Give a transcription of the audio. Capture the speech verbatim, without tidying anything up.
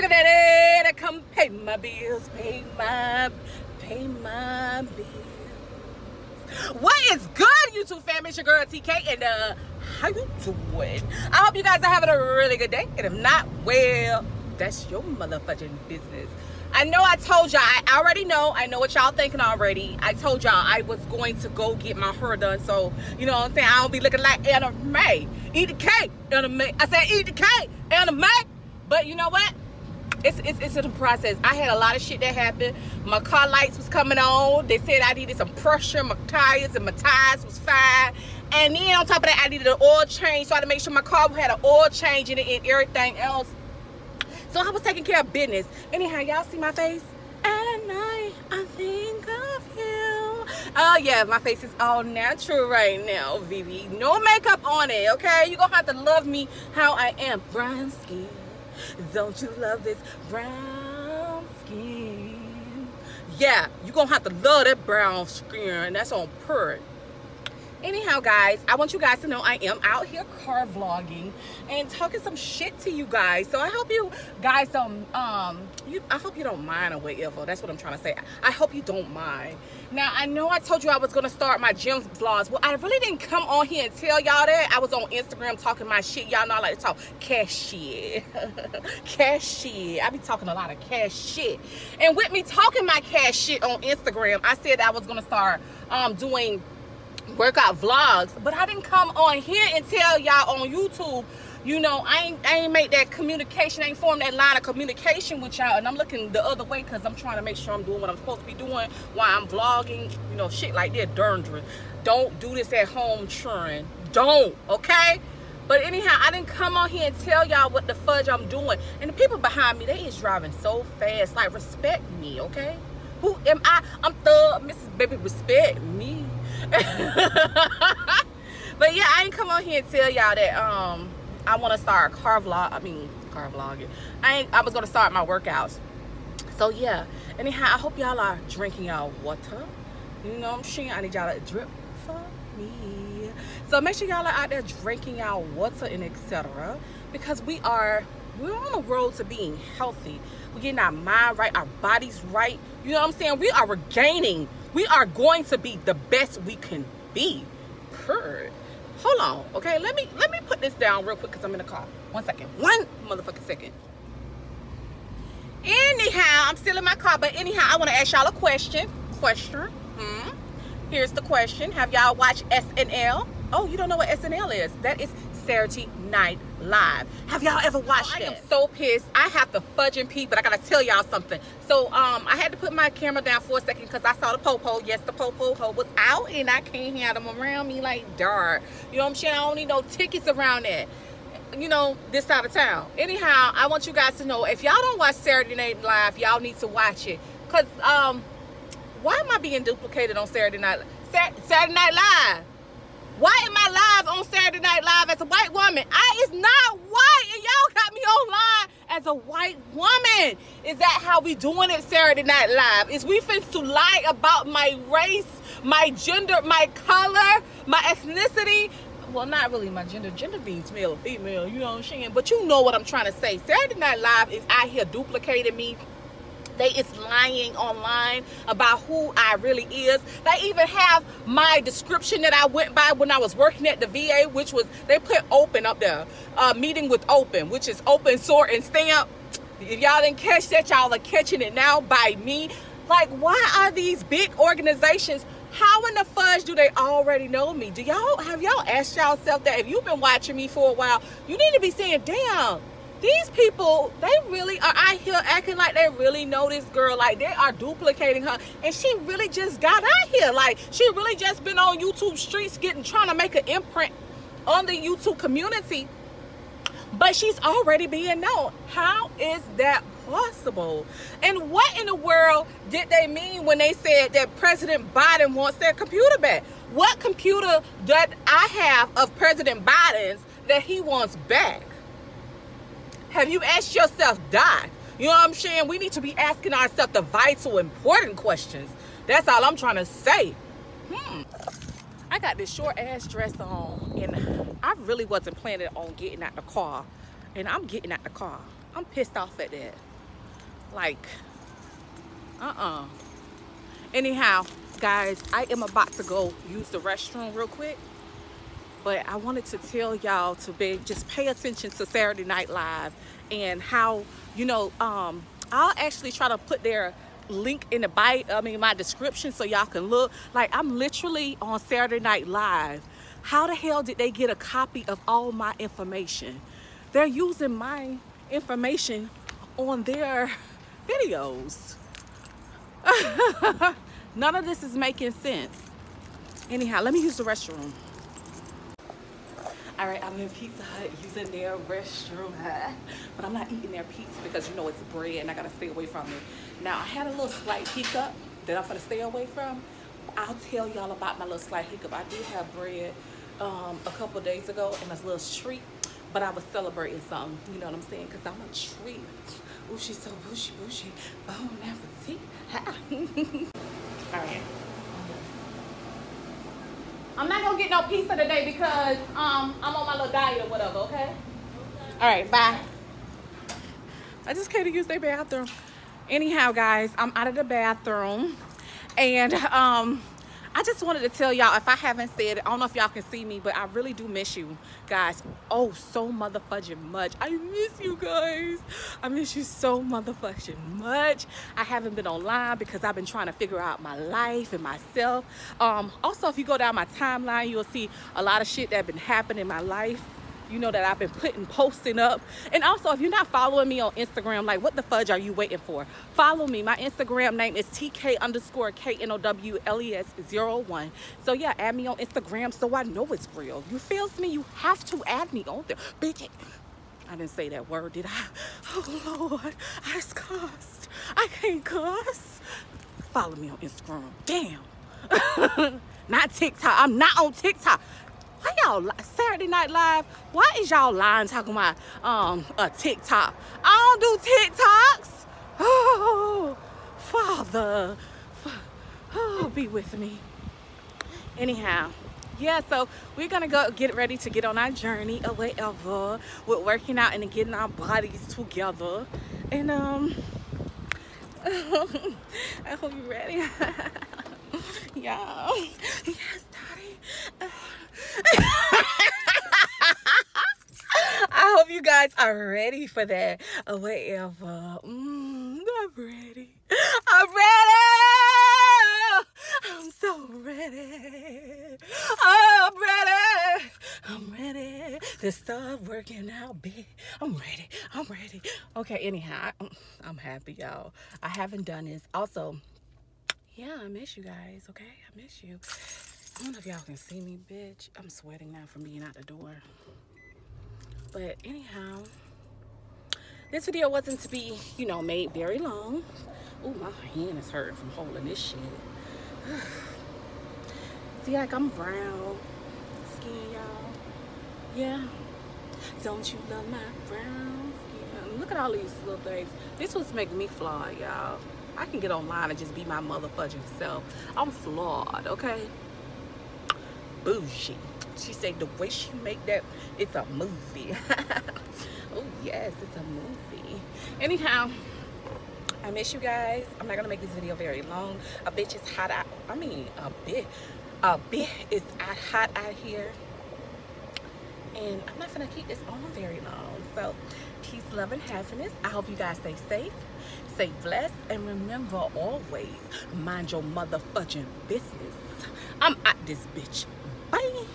sugar daddy to come pay my bills, pay my, pay my bills. What is good, YouTube family? It's your girl T K, and uh, how you doing? I hope you guys are having a really good day, and if not, well, that's your motherfucking business. I know I told y'all, I already know, I know what y'all thinking already. I told y'all I was going to go get my hair done, so, you know what I'm saying, I don't be looking like Anna Mae. Eat the cake, Anna Mae. I said, eat the cake, Anna Mae. But you know what? It's, it's, it's in the process. I had a lot of shit that happened. My car lights was coming on. They said I needed some pressure, my tires, and my tires was fine. And then on top of that, I needed an oil change, so I had to make sure my car had an oil change in it and everything else. So I was taking care of business. Anyhow, y'all see my face? At night, I think of you. Oh yeah, my face is all natural right now, Vivi. No makeup on it, okay? You're gonna have to love me how I am. Brown skin. Don't you love this brown skin? Yeah, you're gonna have to love that brown skin, and that's on purr. Anyhow, guys, I want you guys to know I am out here car vlogging and talking some shit to you guys. So I hope you guys don't, um, you, I hope you don't mind or whatever. That's what I'm trying to say. I hope you don't mind. Now, I know I told you I was going to start my gym vlogs. Well, I really didn't come on here and tell y'all that. I was on Instagram talking my shit. Y'all know I like to talk cash shit. Cash shit. I be talking a lot of cash shit. And with me talking my cash shit on Instagram, I said I was going to start um, doing workout vlogs, but I didn't come on here and tell y'all on YouTube, you know, I ain't, I ain't make that communication, I ain't formed that line of communication with y'all, and I'm looking the other way because I'm trying to make sure I'm doing what I'm supposed to be doing while I'm vlogging, you know, shit like that, durndering. Don't do this at home, churn. Don't, okay? But anyhow, I didn't come on here and tell y'all what the fudge I'm doing, and the people behind me, they is driving so fast, like, respect me, okay? Who am I? I'm Thug, Missus Baby, respect me. But yeah, I ain't come on here and tell y'all that um I want to start car vlog. I mean, car vlogging. I ain't, I was gonna start my workouts. So yeah. Anyhow, I hope y'all are drinking y'all water. You know what I'm saying? I need y'all to drip for me. So make sure y'all are out there drinking y'all water and et cetera. Because we are we're on the road to being healthy. We're getting our mind right, our bodies right. You know what I'm saying? We are regaining. We are going to be the best we can be. Purr. Hold on, okay? Let me let me put this down real quick because I'm in the car. One second. One motherfucking second. Anyhow, I'm still in my car, but anyhow, I want to ask y'all a question. Question. Mm-hmm. Here's the question. Have y'all watched S N L? Oh, you don't know what S N L is. That is Saturday Night Live. Have y'all ever watched it? Oh, I am so pissed. I have to fudge and pee, but I gotta tell y'all something. So um, I had to put my camera down for a second because I saw the popo. Yes, the popo ho was out, and I can't have them around me like darn. You know what I'm saying? I don't need no tickets around that. You know, this side of town. Anyhow, I want you guys to know if y'all don't watch Saturday Night Live, y'all need to watch it. Cause um, why am I being duplicated on Saturday Night? Sa Saturday Night Live. Why am I live on Saturday Night Live as a white woman? I is not white, and y'all got me online as a white woman. Is that how we doing it Saturday Night Live? Is we finna to lie about my race, my gender, my color, my ethnicity? Well, not really my gender. Gender means male or female, you know what I'm saying? But you know what I'm trying to say. Saturday Night Live is out here duplicating me. They is lying online about who I really is. They even have my description that I went by when I was working at the V A, which was, they put open up there. Uh, meeting with open, which is open, sort, and stamp. If y'all didn't catch that, y'all are catching it now by me. Like, why are these big organizations, how in the fudge do they already know me? Do y'all, have y'all asked yourself that? If you've been watching me for a while, you need to be saying, damn, these people, they really are out here acting like they really know this girl. Like, they are duplicating her. And she really just got out here. Like, she really just been on YouTube streets getting, trying to make an imprint on the YouTube community. But she's already being known. How is that possible? And what in the world did they mean when they said that President Biden wants their computer back? What computer that I have of President Biden's that he wants back? Have you asked yourself that? You know what I'm saying? We need to be asking ourselves the vital, important questions. That's all I'm trying to say. Hmm. I got this short-ass dress on, and I really wasn't planning on getting out the car. And I'm getting out the car. I'm pissed off at that. Like, uh-uh. Anyhow, guys, I am about to go use the restroom real quick. But I wanted to tell y'all to be, just pay attention to Saturday Night Live and how, you know, um, I'll actually try to put their link in the bio, I mean, my description, so y'all can look. Like, I'm literally on Saturday Night Live. How the hell did they get a copy of all my information? They're using my information on their videos. None of this is making sense. Anyhow, let me use the restroom. All right, I'm in Pizza Hut using their restroom, but I'm not eating their pizza because, you know, it's bread and I gotta stay away from it. Now, I had a little slight hiccup that I'm gonna stay away from. I'll tell y'all about my little slight hiccup. I did have bread um, a couple days ago and a little treat, but I was celebrating something, you know what I'm saying? Because I'm a treat. Ooh, she's so bushy, bushy. Oh, never see. All right. I'm not gonna get no pizza today because um, I'm on my little diet or whatever, okay? All right, bye. I just came to use their bathroom. Anyhow, guys, I'm out of the bathroom. And um, I just wanted to tell y'all, if I haven't said it, I don't know if y'all can see me, but I really do miss you guys. Oh, so motherfucking much. I miss you guys. I miss you so motherfucking much. I haven't been online because I've been trying to figure out my life and myself. Um, also, if you go down my timeline, you'll see a lot of shit that's been happening in my life. You know, that I've been putting, posting up. And also, if you're not following me on Instagram, like, what the fudge are you waiting for? Follow me. My Instagram name is T K underscore Knowles zero one. So, yeah, add me on Instagram so I know it's real. You feel me? You have to add me on there. Bitch, I didn't say that word, did I? Oh, Lord, I just cussed. I can't cuss. Follow me on Instagram. Damn. Not TikTok. I'm not on TikTok. Why y'all, Saturday Night Live, why is y'all lying talking about um, a TikTok? I don't do TikToks. Oh, Father. Oh, be with me. Anyhow, yeah, so we're going to go get ready to get on our journey or whatever. We're working out and getting our bodies together. And um, I hope you're ready. Y'all. Yes, Daddy. I hope you guys are ready for that. Or whatever. Mm, I'm ready. I'm ready. I'm so ready. I'm ready. I'm ready to start working out, bitch. I'm ready. I'm ready. Okay, anyhow, I'm happy, y'all. I haven't done this. Also, yeah, I miss you guys, okay? I miss you. I don't know if y'all can see me, bitch. I'm sweating now from being out the door. But anyhow, this video wasn't to be, you know, made very long. Ooh, my hand is hurting from holding this shit. See, like, I'm brown skin, y'all. Yeah. Don't you love my brown skin? Look at all these little things. This was making me flawed, y'all. I can get online and just be my motherfucking self. I'm flawed, okay? Bougie. She said the way she make that, it's a movie. Oh yes, it's a movie. Anyhow, I miss you guys. I'm not gonna make this video very long. A bitch is hot out. I mean, a bit, a bit is hot out here, and I'm not gonna keep this on very long. So, peace, love, and happiness. I hope you guys stay safe, stay blessed, and remember always mind your motherfucking business. I'm at this bitch. Bye.